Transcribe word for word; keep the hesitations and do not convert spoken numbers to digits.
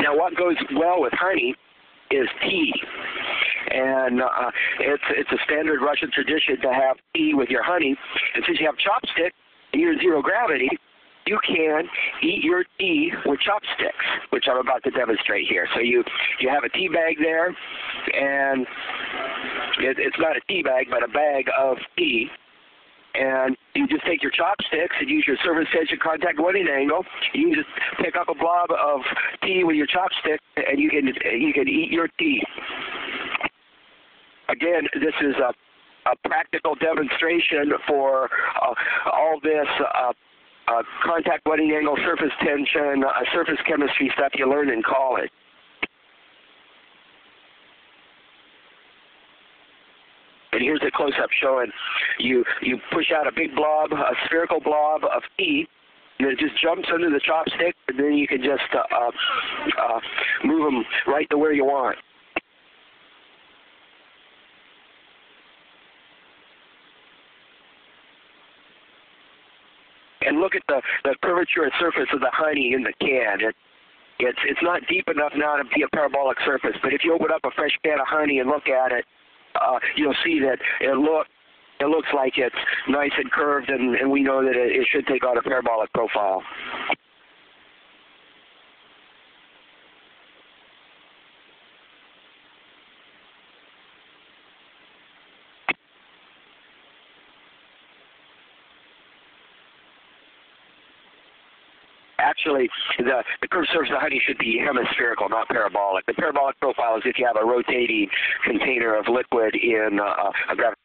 Now, what goes well with honey is tea. And uh, it's it's a standard Russian tradition to have tea with your honey. And since you have chopsticks and you're zero gravity, you can eat your tea with chopsticks, which I'm about to demonstrate here. So you, you have a tea bag there, and it, it's not a tea bag, but a bag of tea. And you just take your chopsticks and use your surface tension contact wetting angle. You just pick up a blob of tea with your chopstick, and you can you can eat your tea. Again, this is a, a practical demonstration for uh, all this uh, uh, contact wetting angle, surface tension, uh, surface chemistry stuff you learn in college. And here's a close-up showing you you push out a big blob, a spherical blob of tea, and it just jumps under the chopstick, and then you can just uh, uh, move them right to where you want. And look at the, the curvature surface of the honey in the can. It, it's, it's not deep enough now to be a parabolic surface, but if you open up a fresh can of honey and look at it, Uh, you'll see that it look it looks like it's nice and curved, and, and we know that it, it should take on a parabolic profile. Actually, the, the curved surface of the honey should be hemispherical, not parabolic. The parabolic profile is if you have a rotating container of liquid in a, a gravity.